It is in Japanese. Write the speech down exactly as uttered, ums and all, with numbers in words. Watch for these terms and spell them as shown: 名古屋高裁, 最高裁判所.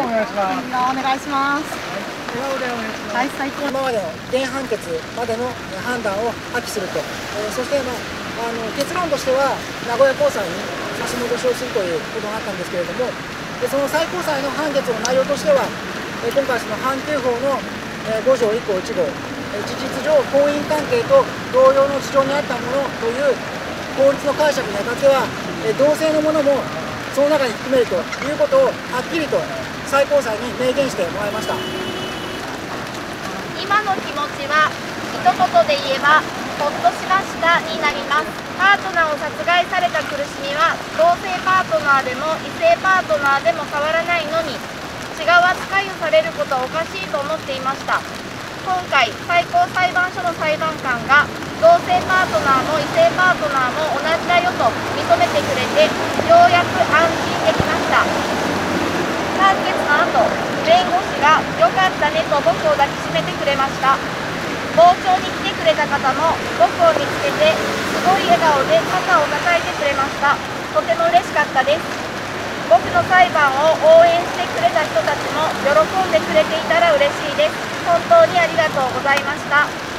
もお願いします。みんなお願いします。はい、最高。今までの原判決までの判断を破棄すると、えー、そして、まあ、あの結論としては名古屋高裁に差し戻しをするということがあったんですけれども、でその最高裁の判決の内容としては、えー、今回その判定法のごじょういこういちごう、事実上婚姻関係と同様の事情にあったものという法律の解釈にあたっては、同性のものもその中に含めるということをはっきりと最高裁に明言してもらいました。今の気持ちは一言で言えばほっとしましたになります。パートナーを殺害された苦しみは同性パートナーでも異性パートナーでも変わらないのに違う扱いをされることはおかしいと思っていました。今回最高裁判所の裁判官が同性パートナーも異性パートナーも同じだよと認めてくれて、ようやく安心できました。判決の後、弁護士が「よかったね」と僕を抱きしめてくれました。傍聴に来てくれた方も僕を見つけてすごい笑顔で肩を抱いてくれました。とても嬉しかったです。僕の裁判を応援してくれた人たちも喜んでくれていたら嬉しいです。本当にありがとうございました。